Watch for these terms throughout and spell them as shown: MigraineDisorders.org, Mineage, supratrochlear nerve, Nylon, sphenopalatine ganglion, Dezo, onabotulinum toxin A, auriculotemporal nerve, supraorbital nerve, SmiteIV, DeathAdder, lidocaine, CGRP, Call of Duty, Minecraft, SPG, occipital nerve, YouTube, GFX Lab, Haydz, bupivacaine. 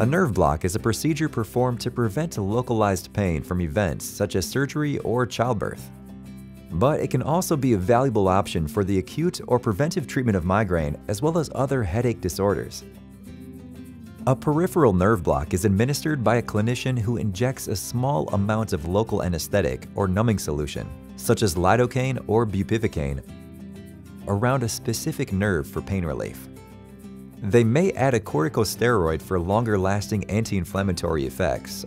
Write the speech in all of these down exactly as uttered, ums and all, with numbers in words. A nerve block is a procedure performed to prevent localized pain from events such as surgery or childbirth. But it can also be a valuable option for the acute or preventive treatment of migraine as well as other headache disorders. A peripheral nerve block is administered by a clinician who injects a small amount of local anesthetic or numbing solution, such as lidocaine or bupivacaine, around a specific nerve for pain relief. They may add a corticosteroid for longer-lasting anti-inflammatory effects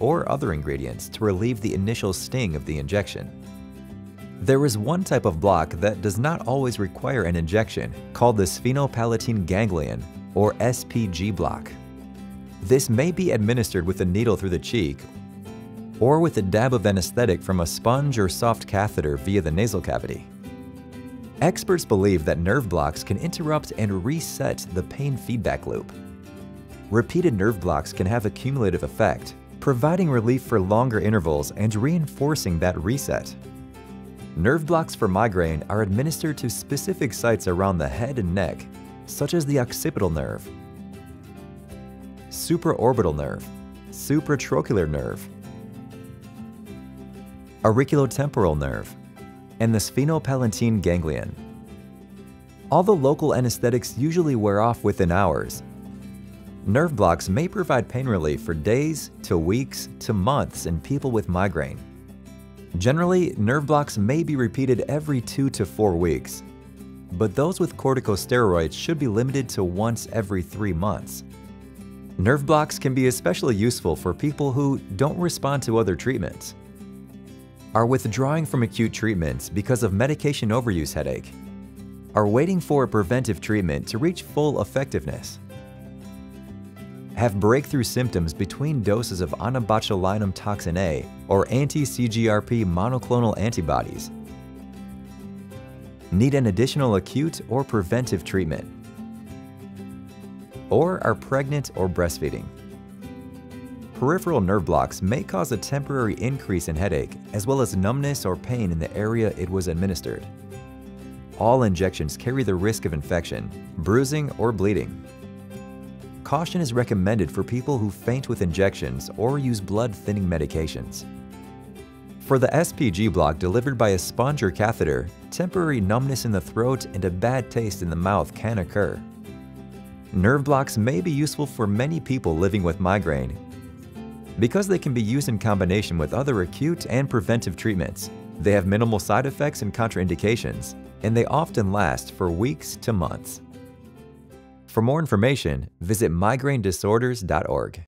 or other ingredients to relieve the initial sting of the injection. There is one type of block that does not always require an injection, called the sphenopalatine ganglion, or S P G block. This may be administered with a needle through the cheek or with a dab of anesthetic from a sponge or soft catheter via the nasal cavity. Experts believe that nerve blocks can interrupt and reset the pain feedback loop. Repeated nerve blocks can have a cumulative effect, providing relief for longer intervals and reinforcing that reset. Nerve blocks for migraine are administered to specific sites around the head and neck, such as the occipital nerve, supraorbital nerve, supratrochlear nerve, auriculotemporal nerve, and the sphenopalatine ganglion. Although local anesthetics usually wear off within hours, nerve blocks may provide pain relief for days to weeks to months in people with migraine. Generally, nerve blocks may be repeated every two to four weeks, but those with corticosteroids should be limited to once every three months. Nerve blocks can be especially useful for people who don't respond to other treatments, are withdrawing from acute treatments because of medication overuse headache, are waiting for a preventive treatment to reach full effectiveness, have breakthrough symptoms between doses of onabotulinum toxin A or anti C G R P monoclonal antibodies, need an additional acute or preventive treatment, or are pregnant or breastfeeding. Peripheral nerve blocks may cause a temporary increase in headache as well as numbness or pain in the area it was administered. All injections carry the risk of infection, bruising, or bleeding. Caution is recommended for people who faint with injections or use blood-thinning medications. For the S P G block delivered by a sponge or catheter, temporary numbness in the throat and a bad taste in the mouth can occur. Nerve blocks may be useful for many people living with migraine because they can be used in combination with other acute and preventive treatments. They have minimal side effects and contraindications, and they often last for weeks to months. For more information, visit migraine disorders dot org.